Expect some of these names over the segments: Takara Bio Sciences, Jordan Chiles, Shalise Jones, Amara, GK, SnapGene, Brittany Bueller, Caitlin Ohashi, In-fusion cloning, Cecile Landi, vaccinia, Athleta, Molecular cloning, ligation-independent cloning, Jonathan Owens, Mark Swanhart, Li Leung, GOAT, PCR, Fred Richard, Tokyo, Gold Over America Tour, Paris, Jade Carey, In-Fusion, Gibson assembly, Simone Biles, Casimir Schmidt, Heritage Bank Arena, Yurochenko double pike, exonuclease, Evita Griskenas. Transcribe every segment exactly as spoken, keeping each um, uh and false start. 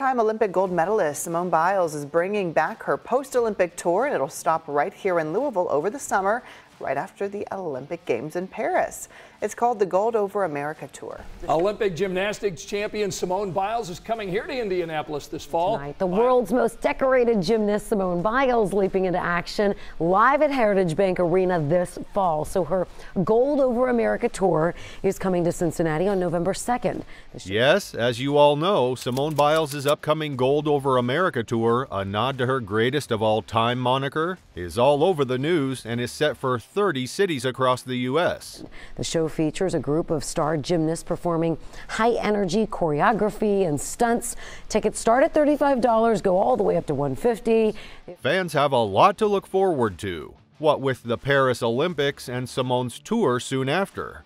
Time Olympic gold medalist Simone Biles is bringing back her post-Olympic tour, and it'll stop right here in Louisville over the summer, right after the Olympic Games in Paris. It's called the Gold Over America Tour. Olympic gymnastics champion Simone Biles is coming here to Indianapolis this fall. Tonight, the Bye. world's most decorated gymnast Simone Biles leaping into action live at Heritage Bank Arena this fall. So her Gold Over America Tour is coming to Cincinnati on November second. Yes, as you all know, Simone Biles' upcoming Gold Over America Tour, a nod to her greatest of all time moniker, is all over the news and is set for thirty cities across the U S The show features a group of star gymnasts performing high-energy choreography and stunts. Tickets start at thirty-five dollars, go all the way up to one hundred fifty dollars. Fans have a lot to look forward to, what with the Paris Olympics and Simone's tour soon after.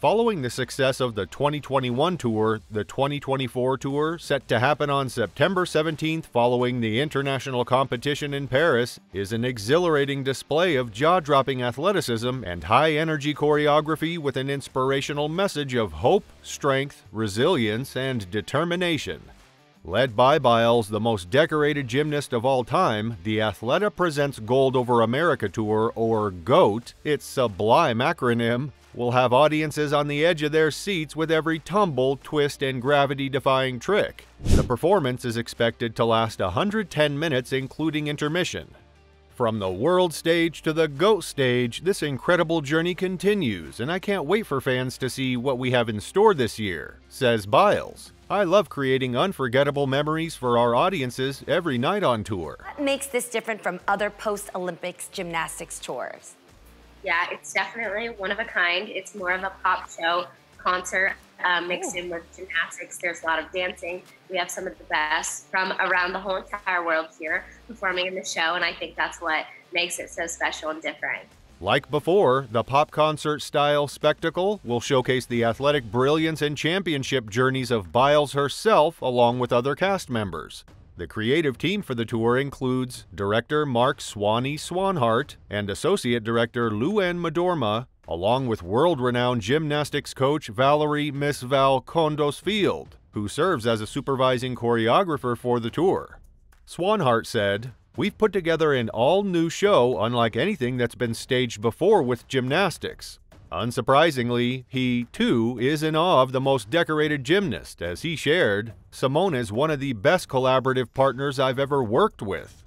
Following the success of the twenty twenty-one tour, the twenty twenty-four tour, set to happen on September seventeenth following the international competition in Paris, is an exhilarating display of jaw-dropping athleticism and high-energy choreography with an inspirational message of hope, strength, resilience, and determination. Led by Biles, the most decorated gymnast of all time, the Athleta presents Gold Over America Tour, or GOAT, its sublime acronym, will have audiences on the edge of their seats with every tumble, twist, and gravity-defying trick. The performance is expected to last one hundred ten minutes, including intermission. From the world stage to the GOAT stage, this incredible journey continues, and I can't wait for fans to see what we have in store this year, says Biles. I love creating unforgettable memories for our audiences every night on tour. What makes this different from other post-Olympics gymnastics tours? Yeah, it's definitely one of a kind. It's more of a pop show concert um, mixed in with gymnastics. There's a lot of dancing. We have some of the best from around the whole entire world here performing in the show, and I think that's what makes it so special and different. Like before, the pop concert-style spectacle will showcase the athletic brilliance and championship journeys of Biles herself along with other cast members. The creative team for the tour includes director Mark Swanee Swanhart and associate director Lou Ann Madorma, along with world-renowned gymnastics coach Valerie Miss Val Kondos Field, who serves as a supervising choreographer for the tour. Swanhart said, "We've put together an all-new show unlike anything that's been staged before with gymnastics." Unsurprisingly, he, too, is in awe of the most decorated gymnast, as he shared, "Simone is one of the best collaborative partners I've ever worked with."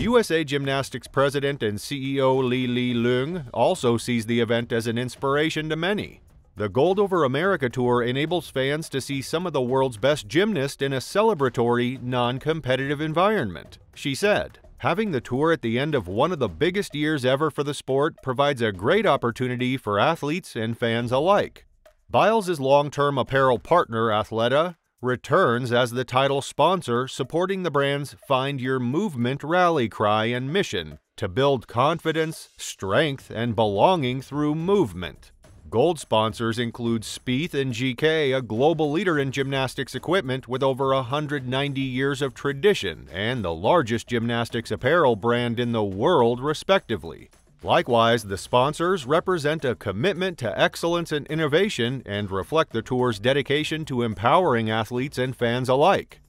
U S A Gymnastics President and C E O Li Leung also sees the event as an inspiration to many. The Gold Over America Tour enables fans to see some of the world's best gymnasts in a celebratory, non-competitive environment, she said. Having the tour at the end of one of the biggest years ever for the sport provides a great opportunity for athletes and fans alike. Biles' long-term apparel partner, Athleta, returns as the title sponsor, supporting the brand's Find Your Movement rally cry and mission to build confidence, strength, and belonging through movement. Gold sponsors include Spieth and G K, a global leader in gymnastics equipment with over one hundred ninety years of tradition and the largest gymnastics apparel brand in the world, respectively. Likewise, the sponsors represent a commitment to excellence and innovation and reflect the tour's dedication to empowering athletes and fans alike.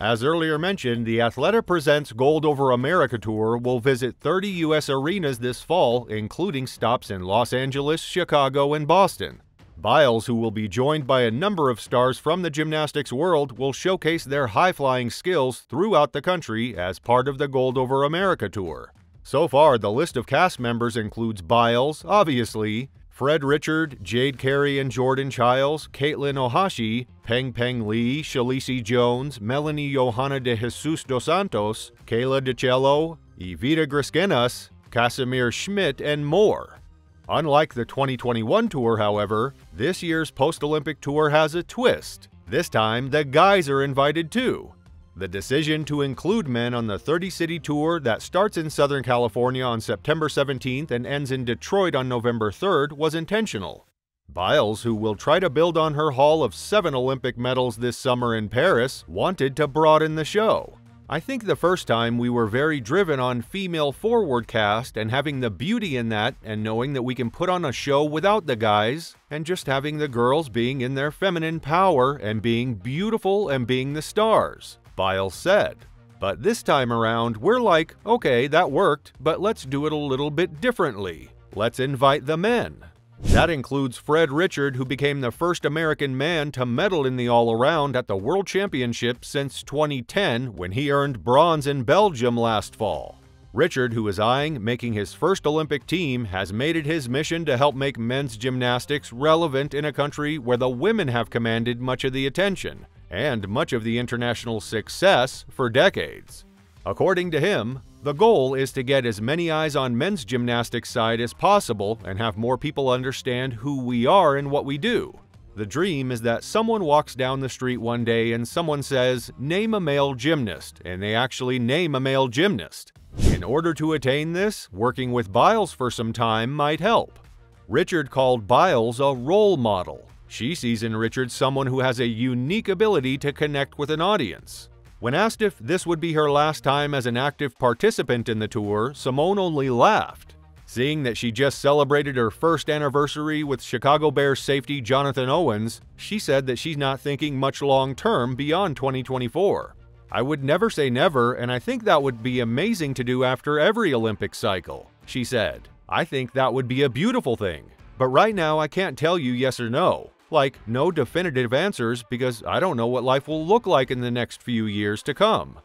As earlier mentioned, the Athleta Presents Gold Over America Tour will visit thirty U S arenas this fall, including stops in Los Angeles, Chicago, and Boston. Biles, who will be joined by a number of stars from the gymnastics world, will showcase their high-flying skills throughout the country as part of the Gold Over America Tour. So far, the list of cast members includes Biles, obviously, Fred Richard, Jade Carey and Jordan Chiles, Caitlin Ohashi, Peng Peng Lee, Shalise Jones, Melanie Johanna de Jesus dos Santos, Kayla DiCello, Evita Griskenas, Casimir Schmidt, and more. Unlike the twenty twenty-one tour, however, this year's post-Olympic tour has a twist. This time, the guys are invited too. The decision to include men on the thirty-city tour that starts in Southern California on September seventeenth and ends in Detroit on November third was intentional. Biles, who will try to build on her haul of seven Olympic medals this summer in Paris, wanted to broaden the show. I think the first time we were very driven on female forward cast and having the beauty in that and knowing that we can put on a show without the guys and just having the girls being in their feminine power and being beautiful and being the stars. Biles said. But this time around, we're like, okay, that worked, but let's do it a little bit differently. Let's invite the men. That includes Fred Richard, who became the first American man to medal in the all-around at the World Championship since twenty ten, when he earned bronze in Belgium last fall. Richard, who is eyeing making his first Olympic team, has made it his mission to help make men's gymnastics relevant in a country where the women have commanded much of the attention and much of the international success for decades. According to him, the goal is to get as many eyes on men's gymnastics side as possible and have more people understand who we are and what we do. The dream is that someone walks down the street one day and someone says, "Name a male gymnast," and they actually name a male gymnast. In order to attain this, working with Biles for some time might help. Richard called Biles a role model. She sees in Richard someone who has a unique ability to connect with an audience. When asked if this would be her last time as an active participant in the tour, Simone only laughed. Seeing that she just celebrated her first anniversary with Chicago Bears safety Jonathan Owens, she said that she's not thinking much long-term beyond twenty twenty-four. "I would never say never, and I think that would be amazing to do after every Olympic cycle," she said. "I think that would be a beautiful thing. But right now I can't tell you yes or no. Like, no definitive answers, because I don't know what life will look like in the next few years to come."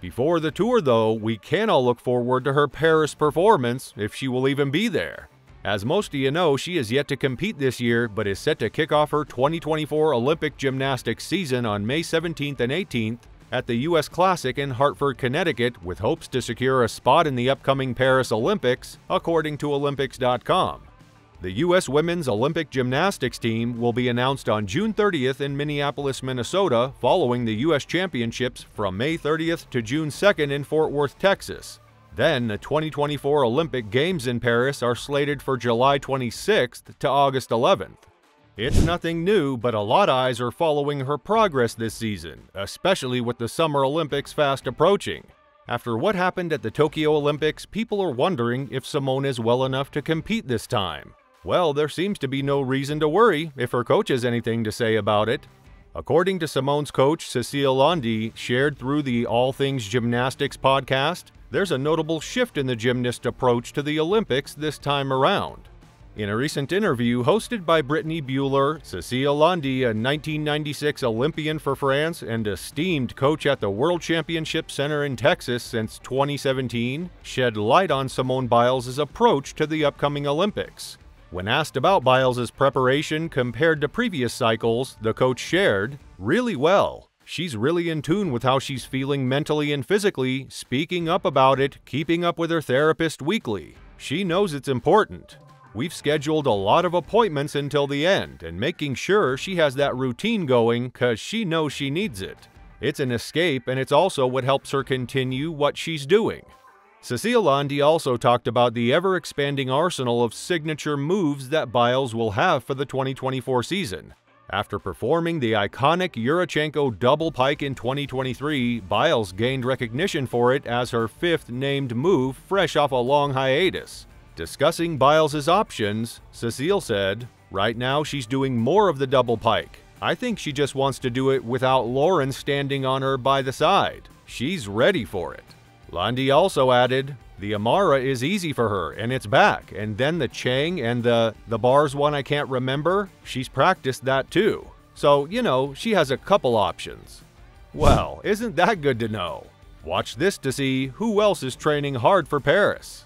Before the tour, though, we can all look forward to her Paris performance, if she will even be there. As most of you know, she is yet to compete this year, but is set to kick off her twenty twenty-four Olympic gymnastics season on May seventeenth and eighteenth at the U S Classic in Hartford, Connecticut, with hopes to secure a spot in the upcoming Paris Olympics, according to Olympics dot com. The U S Women's Olympic Gymnastics team will be announced on June thirtieth in Minneapolis, Minnesota, following the U S Championships from May thirtieth to June second in Fort Worth, Texas. Then, the twenty twenty-four Olympic Games in Paris are slated for July twenty-sixth to August eleventh. It's nothing new, but a lot of eyes are following her progress this season, especially with the Summer Olympics fast approaching. After what happened at the Tokyo Olympics, people are wondering if Simone is well enough to compete this time. Well, there seems to be no reason to worry if her coach has anything to say about it. According to Simone's coach, Cecile Landi, shared through the All Things Gymnastics podcast, there's a notable shift in the gymnast approach to the Olympics this time around. In a recent interview hosted by Brittany Bueller, Cecile Landi, a nineteen ninety-six Olympian for France and esteemed coach at the World Championship Center in Texas since twenty seventeen, shed light on Simone Biles' approach to the upcoming Olympics. When asked about Biles' preparation compared to previous cycles, the coach shared, "Really well. She's really in tune with how she's feeling mentally and physically, speaking up about it, keeping up with her therapist weekly. She knows it's important. We've scheduled a lot of appointments until the end and making sure she has that routine going because she knows she needs it. It's an escape and it's also what helps her continue what she's doing." Cecile Landi also talked about the ever-expanding arsenal of signature moves that Biles will have for the twenty twenty-four season. After performing the iconic Yurochenko double pike in twenty twenty-three, Biles gained recognition for it as her fifth named move fresh off a long hiatus. Discussing Biles' options, Cecile said, "Right now she's doing more of the double pike. I think she just wants to do it without Lauren standing on her by the side. She's ready for it." Landi also added, "The Amara is easy for her, and it's back, and then the Chang and the, the bars one I can't remember, she's practiced that too. So, you know, she has a couple options." Well, isn't that good to know? Watch this to see who else is training hard for Paris.